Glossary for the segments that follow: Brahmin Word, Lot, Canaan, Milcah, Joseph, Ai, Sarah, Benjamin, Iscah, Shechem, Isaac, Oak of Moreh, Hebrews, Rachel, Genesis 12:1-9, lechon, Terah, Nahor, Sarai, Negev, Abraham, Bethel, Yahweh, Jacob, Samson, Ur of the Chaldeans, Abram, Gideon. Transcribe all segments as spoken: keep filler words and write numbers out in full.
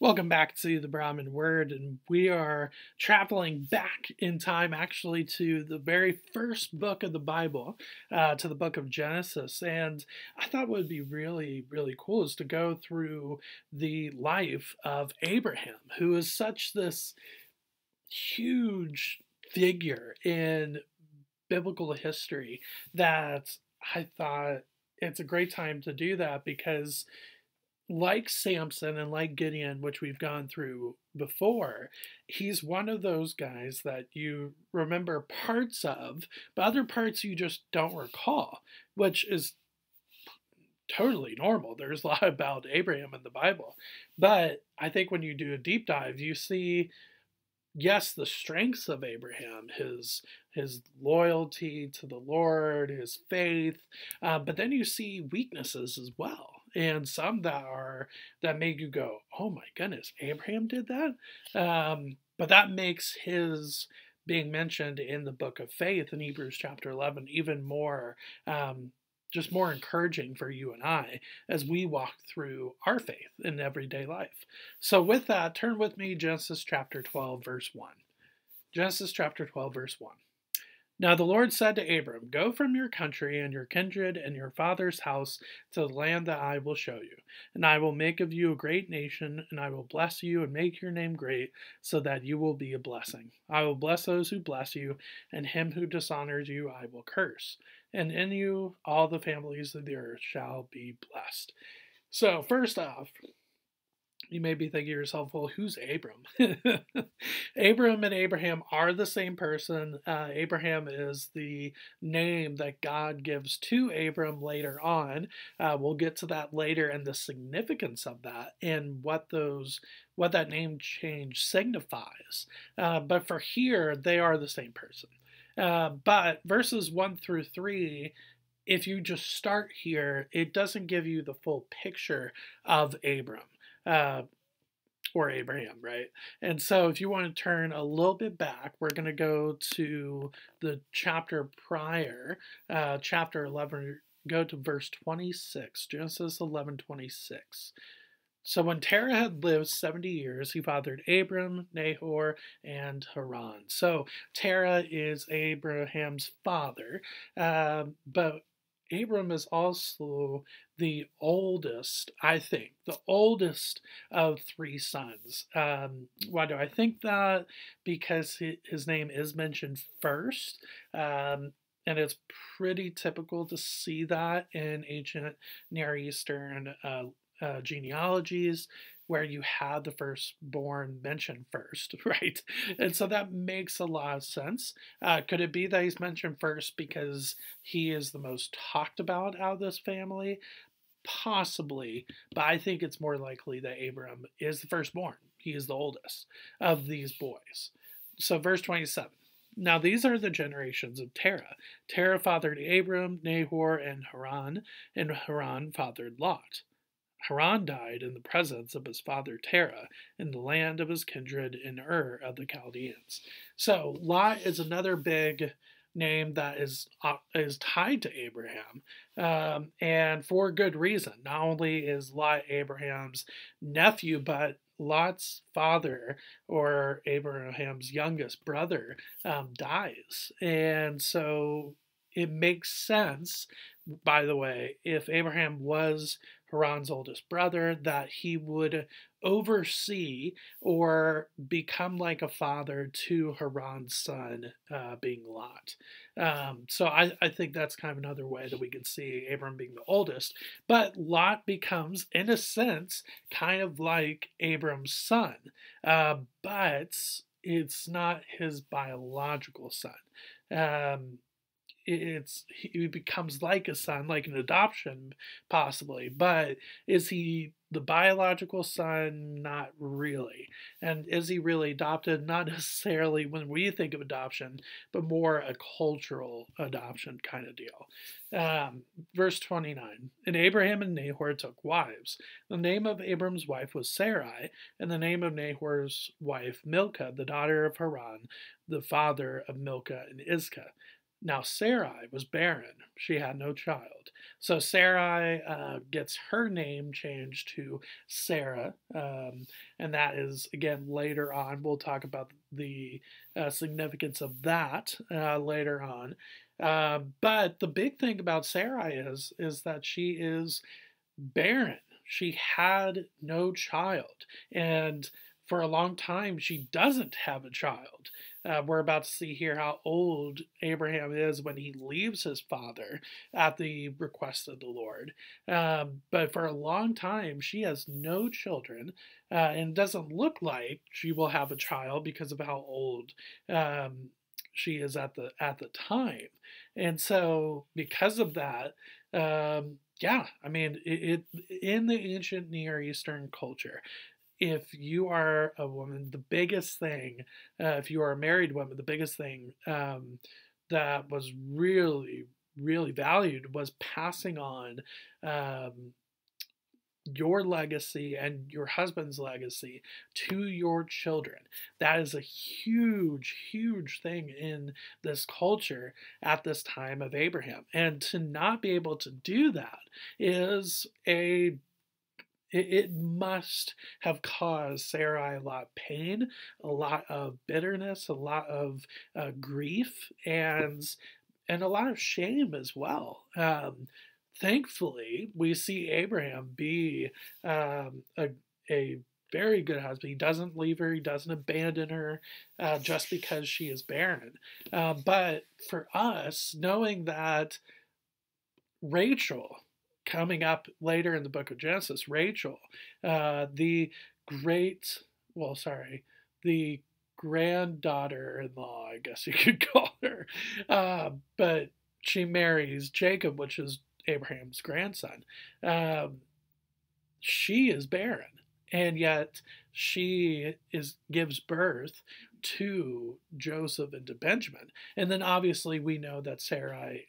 Welcome back to the Brahmin Word, and we are traveling back in time actually to the very first book of the Bible, uh, to the book of Genesis. And I thought what would be really, really cool is to go through the life of Abraham, who is such this huge figure in biblical history that I thought it's a great time to do that because, like Samson and like Gideon, which we've gone through before, he's one of those guys that you remember parts of, but other parts you just don't recall, which is totally normal. There's a lot about Abraham in the Bible. But I think when you do a deep dive, you see, yes, the strengths of Abraham, his his loyalty to the Lord, his faith, uh, but then you see weaknesses as well. And some that are that make you go, oh my goodness, Abraham did that? Um, but that makes his being mentioned in the book of faith in Hebrews chapter eleven even more, um, just more encouraging for you and I as we walk through our faith in everyday life. So with that, turn with me Genesis chapter twelve, verse one. Genesis chapter twelve, verse one. Now the Lord said to Abram, go from your country and your kindred and your father's house to the land that I will show you, and I will make of you a great nation, and I will bless you and make your name great, so that you will be a blessing. I will bless those who bless you, and him who dishonors you I will curse. And in you all the families of the earth shall be blessed. So first off, you may be thinking to yourself, well, who's Abram? Abram and Abraham are the same person. Uh, Abraham is the name that God gives to Abram later on. Uh, we'll get to that later and the significance of that and what those what that name change signifies. Uh, but for here, they are the same person. Uh, but verses one through three, if you just start here, it doesn't give you the full picture of Abram. Uh, or Abraham, right? And so if you want to turn a little bit back, we're going to go to the chapter prior, uh, chapter eleven, go to verse twenty-six, Genesis eleven twenty-six. So when Terah had lived seventy years, he fathered Abram, Nahor, and Haran. So Terah is Abraham's father, uh, but Abram is also the oldest, I think, the oldest of three sons. Um, why do I think that? Because his name is mentioned first, um, and it's pretty typical to see that in ancient Near Eastern uh, uh, genealogies, where you have the firstborn mentioned first, right? And so that makes a lot of sense. Uh, could it be that he's mentioned first because he is the most talked about out of this family? Possibly, but I think it's more likely that Abram is the firstborn. He is the oldest of these boys. So verse twenty-seven. Now these are the generations of Terah. Terah fathered Abram, Nahor, and Haran, and Haran fathered Lot. Haran died in the presence of his father Terah in the land of his kindred in Ur of the Chaldeans. So Lot is another big name that is uh, is tied to Abraham, um, and for good reason. Not only is Lot Abraham's nephew, but Lot's father, or Abraham's youngest brother, um, dies. And so it makes sense, by the way, if Abraham was Haran's oldest brother, that he would oversee or become like a father to Haran's son, uh, being Lot. Um, so I, I think that's kind of another way that we can see Abram being the oldest. But Lot becomes, in a sense, kind of like Abram's son, uh, but it's not his biological son. Um, It's he becomes like a son, like an adoption, possibly. But is he the biological son? Not really. And is he really adopted? Not necessarily when we think of adoption, but more a cultural adoption kind of deal. Um, verse twenty-nine, and Abraham and Nahor took wives. The name of Abram's wife was Sarai, and the name of Nahor's wife Milcah, the daughter of Haran, the father of Milcah and Iscah. Now Sarai was barren. She had no child. So Sarai uh, gets her name changed to Sarah. Um, and that is, again, later on. We'll talk about the uh, significance of that uh, later on. Uh, but the big thing about Sarai is, is that she is barren. She had no child. And for a long time, she doesn't have a child. Uh, we're about to see here how old Abraham is when he leaves his father at the request of the Lord. Um, but for a long time, she has no children, uh, and doesn't look like she will have a child because of how old um, she is at the at the time. And so because of that, um, yeah, I mean, it, it in the ancient Near Eastern culture, if you are a woman, the biggest thing, uh, if you are a married woman, the biggest thing um, that was really, really valued was passing on um, your legacy and your husband's legacy to your children. That is a huge, huge thing in this culture at this time of Abraham. And to not be able to do that is a It must have caused Sarai a lot of pain, a lot of bitterness, a lot of uh, grief, and and a lot of shame as well. Um, thankfully, we see Abraham be um, a, a very good husband. He doesn't leave her. He doesn't abandon her uh, just because she is barren. Uh, but for us, knowing that Rachel, coming up later in the book of Genesis, Rachel, uh, the great, well, sorry, the granddaughter-in-law, I guess you could call her, uh, but she marries Jacob, which is Abraham's grandson. Um, she is barren, and yet she is gives birth to Joseph and to Benjamin. And then obviously we know that Sarai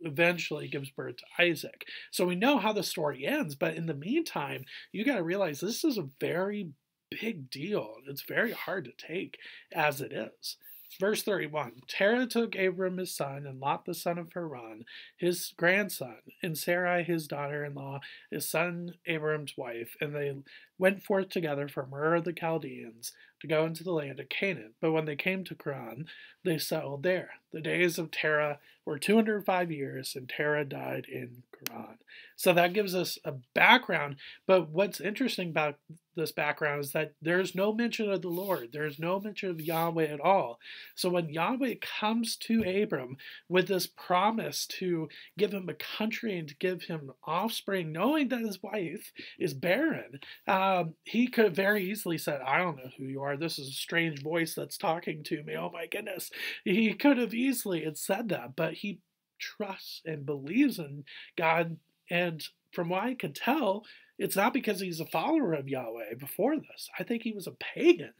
eventually gives birth to Isaac. So we know how the story ends, but in the meantime, you got to realize this is a very big deal. It's very hard to take as it is. Verse thirty-one, Terah took Abram his son, and Lot the son of Haran, his grandson, and Sarai his daughter-in-law, his son Abram's wife, and they went forth together from Ur of the Chaldeans to go into the land of Canaan. But when they came to Haran, they settled there. The days of Terah were two hundred five years, and Terah died in Haran. So that gives us a background. But what's interesting about this background is that there's no mention of the Lord. There's no mention of Yahweh at all. So when Yahweh comes to Abram with this promise to give him a country and to give him offspring, knowing that his wife is barren, um, he could have very easily said, I don't know who you are. This is a strange voice that's talking to me. Oh my goodness. He could have easily had said that, but he trusts and believes in God. And from what I could tell, it's not because he's a follower of Yahweh before this. I think he was a pagan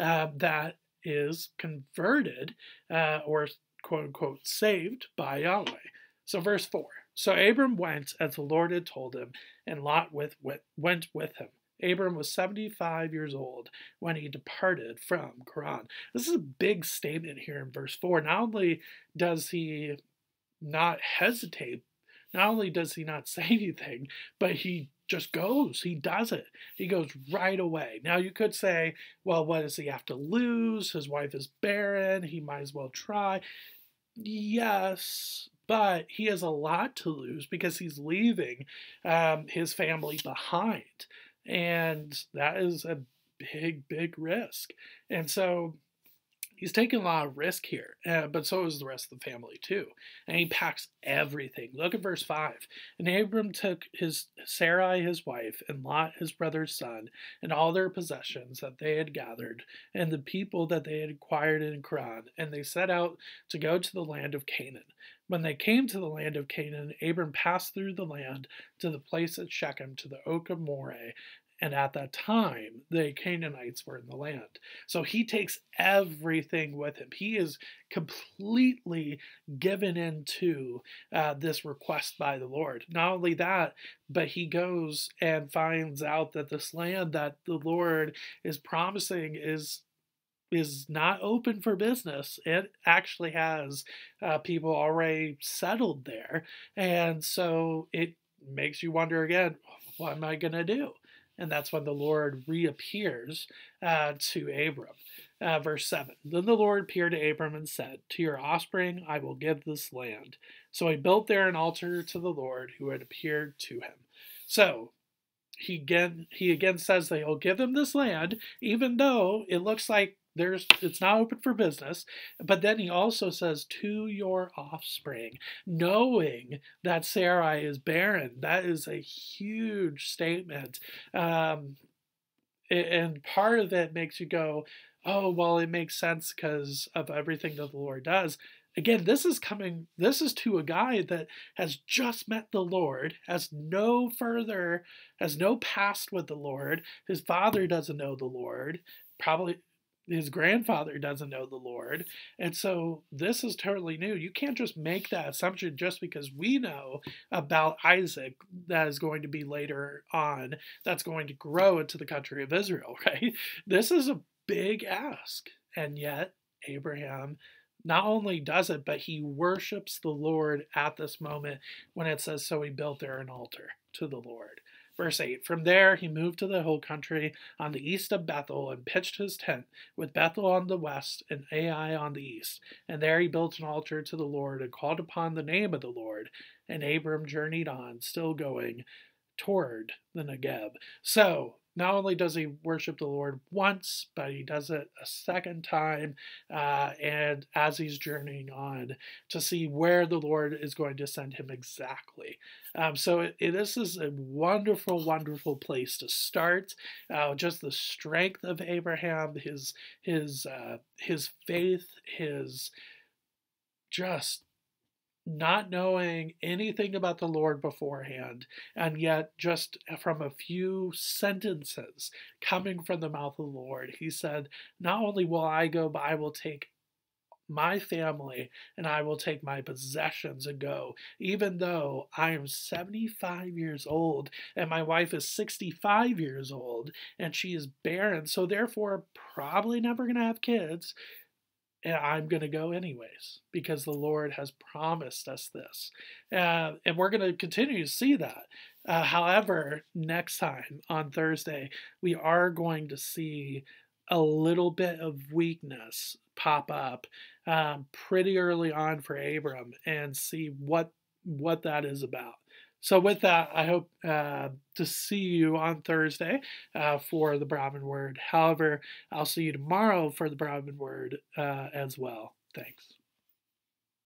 uh, that is converted uh, or quote-unquote saved by Yahweh. So verse four, so Abram went as the Lord had told him, and Lot with, with, went with him. Abram was seventy-five years old when he departed from Haran. This is a big statement here in verse four. Not only does he not hesitate, not only does he not say anything, but he just goes. He does it. He goes right away. Now you could say, well, what does he have to lose? His wife is barren. He might as well try. Yes, but he has a lot to lose because he's leaving um, his family behind. And that is a big, big risk. And so he's taking a lot of risk here, uh, but so is the rest of the family too. And he packs everything. Look at verse five. And Abram took his Sarai, his wife, and Lot, his brother's son, and all their possessions that they had gathered, and the people that they had acquired in Haran, and they set out to go to the land of Canaan. When they came to the land of Canaan, Abram passed through the land to the place at Shechem, to the Oak of Moreh, and at that time, the Canaanites were in the land. So he takes everything with him. He is completely given into uh, this request by the Lord. Not only that, but he goes and finds out that this land that the Lord is promising is is not open for business. It actually has uh, people already settled there. And so it makes you wonder again, what am I going to do? And that's when the Lord reappears uh, to Abram. Uh, verse seven, Then the Lord appeared to Abram and said, To your offspring I will give this land. So he built there an altar to the Lord who had appeared to him. So he again, he again says that he'll give him this land, even though it looks like There's, it's not open for business, but then he also says, to your offspring, knowing that Sarai is barren. That is a huge statement. Um, and part of it makes you go, oh, well, it makes sense because of everything that the Lord does. Again, this is coming, this is to a guy that has just met the Lord, has no further, has no past with the Lord. His father doesn't know the Lord, probably. His grandfather doesn't know the Lord. And so this is totally new. You can't just make that assumption just because we know about Isaac that is going to be later on, that's going to grow into the country of Israel, right? This is a big ask. And yet Abraham not only does it, but he worships the Lord at this moment when it says, so he built there an altar to the Lord. Verse eight, From there he moved to the hill country on the east of Bethel and pitched his tent, with Bethel on the west and Ai on the east. And there he built an altar to the Lord and called upon the name of the Lord. And Abram journeyed on, still going toward the Negev. So not only does he worship the Lord once, but he does it a second time. Uh, and as he's journeying on to see where the Lord is going to send him exactly. Um, so it, it, this is a wonderful, wonderful place to start. Uh, just the strength of Abraham, his, his, uh, his faith, his just not knowing anything about the Lord beforehand, and yet just from a few sentences coming from the mouth of the Lord, he said, not only will I go, but I will take my family and I will take my possessions and go, even though I am seventy-five years old and my wife is sixty-five years old and she is barren, so therefore probably never going to have kids. And I'm going to go anyways, because the Lord has promised us this. Uh, and we're going to continue to see that. Uh, however, next time on Thursday, we are going to see a little bit of weakness pop up um, pretty early on for Abram and see what, what that is about. So with that, I hope uh, to see you on Thursday uh, for the Brahmin Word. However, I'll see you tomorrow for the Brahmin Word uh, as well. Thanks.